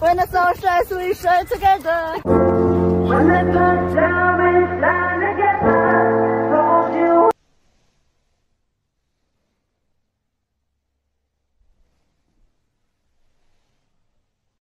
When the sun shines, we shine together. When the sun shines.